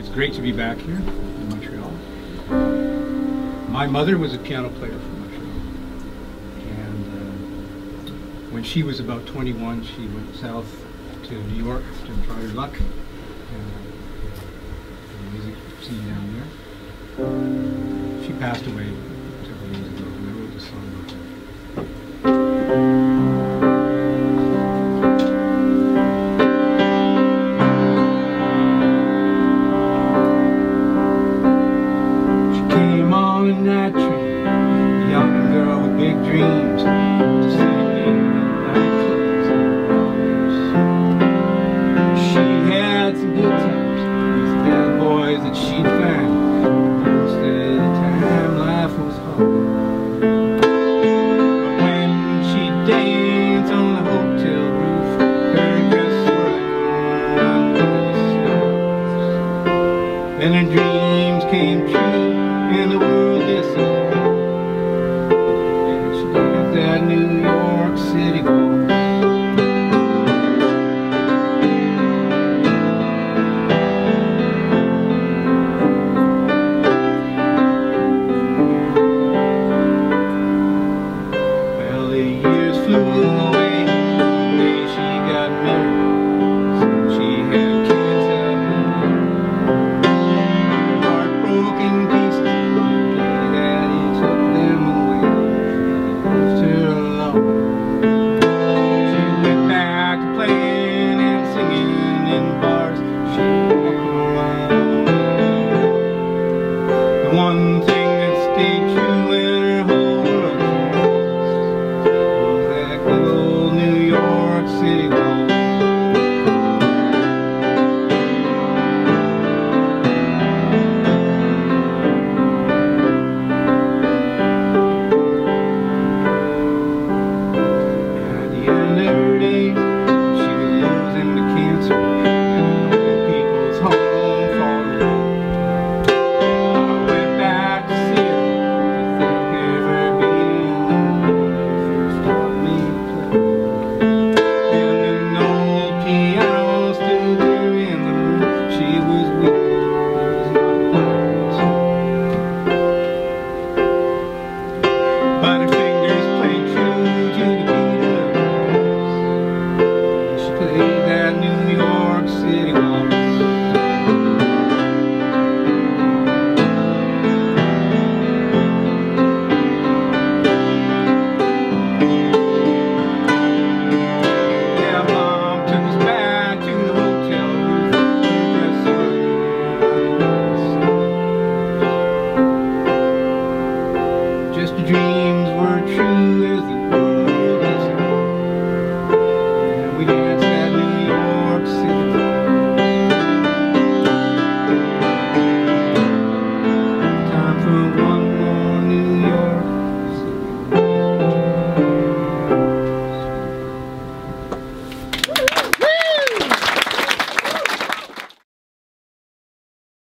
It's great to be back here in Montreal. My mother was a piano player from Montreal, and when she was about 21, she went south to New York to try her luck in the music scene down there. She passed away several years ago, and I wrote this song about her. That train, a young girl with big dreams, to see me in nightclubs. She had some good times with bad boys that she'd find. Most of the time, life was hard. But when she danced on the hotel roof, her dress were like one of the stars. Then her dreams came true.